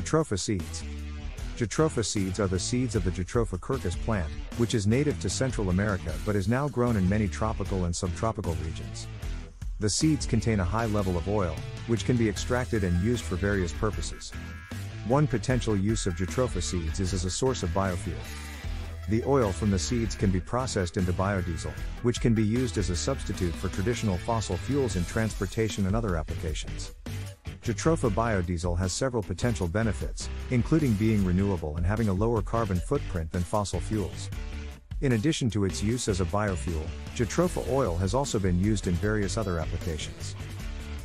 Jatropha seeds. Jatropha seeds are the seeds of the Jatropha curcas plant, which is native to Central America but is now grown in many tropical and subtropical regions. The seeds contain a high level of oil, which can be extracted and used for various purposes. One potential use of Jatropha seeds is as a source of biofuel. The oil from the seeds can be processed into biodiesel, which can be used as a substitute for traditional fossil fuels in transportation and other applications. Jatropha biodiesel has several potential benefits, including being renewable and having a lower carbon footprint than fossil fuels. In addition to its use as a biofuel, Jatropha oil has also been used in various other applications.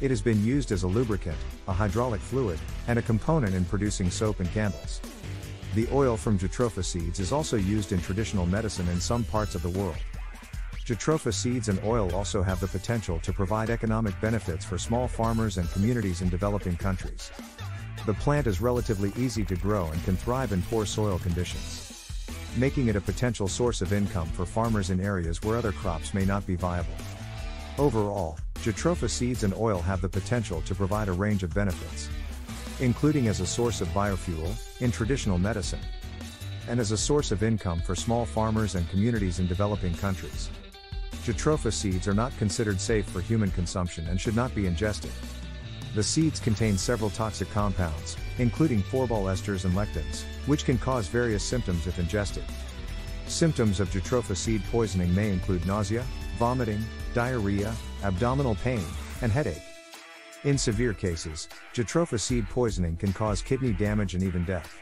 It has been used as a lubricant, a hydraulic fluid, and a component in producing soap and candles. The oil from Jatropha seeds is also used in traditional medicine in some parts of the world. Jatropha seeds and oil also have the potential to provide economic benefits for small farmers and communities in developing countries. The plant is relatively easy to grow and can thrive in poor soil conditions, making it a potential source of income for farmers in areas where other crops may not be viable. Overall, Jatropha seeds and oil have the potential to provide a range of benefits, including as a source of biofuel, in traditional medicine, and as a source of income for small farmers and communities in developing countries. Jatropha seeds are not considered safe for human consumption and should not be ingested. The seeds contain several toxic compounds, including florbol esters and lectins, which can cause various symptoms if ingested. Symptoms of Jatropha seed poisoning may include nausea, vomiting, diarrhea, abdominal pain, and headache. In severe cases, Jatropha seed poisoning can cause kidney damage and even death.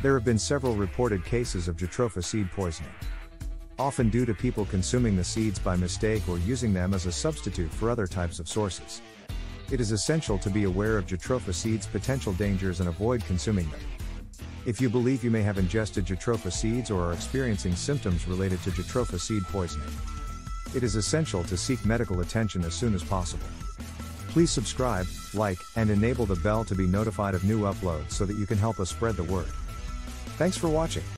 There have been several reported cases of Jatropha seed poisoning, often due to people consuming the seeds by mistake or using them as a substitute for other types of sources. It is essential to be aware of Jatropha seeds' potential dangers and avoid consuming them. If you believe you may have ingested Jatropha seeds or are experiencing symptoms related to Jatropha seed poisoning, it is essential to seek medical attention as soon as possible. Please subscribe, like, and enable the bell to be notified of new uploads so that you can help us spread the word. Thanks for watching.